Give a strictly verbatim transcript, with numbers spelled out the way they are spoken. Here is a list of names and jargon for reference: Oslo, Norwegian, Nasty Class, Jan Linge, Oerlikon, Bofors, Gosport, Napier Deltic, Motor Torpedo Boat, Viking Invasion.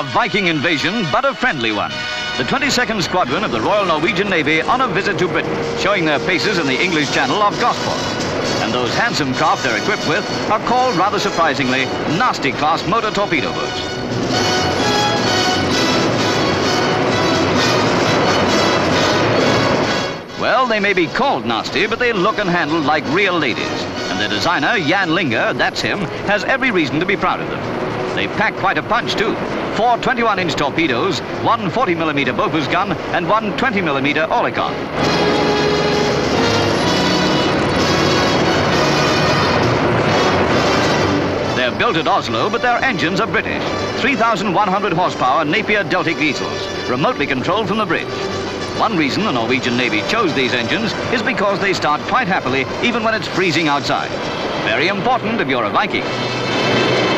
A Viking invasion, but a friendly one. The twenty-second Squadron of the Royal Norwegian Navy on a visit to Britain, showing their faces in the English Channel off Gosport. And those handsome craft they're equipped with are called, rather surprisingly, Nasty Class motor torpedo boats. Well, they may be called nasty, but they look and handle like real ladies. And their designer, Jan Linge, that's him, has every reason to be proud of them. They pack quite a punch, too. Four twenty-one inch torpedoes, one forty millimeter Bofors gun, and one twenty millimeter Oerlikon. They're built at Oslo, but their engines are British. three thousand one hundred horsepower Napier Deltic diesels, remotely controlled from the bridge. One reason the Norwegian Navy chose these engines is because they start quite happily even when it's freezing outside. Very important if you're a Viking.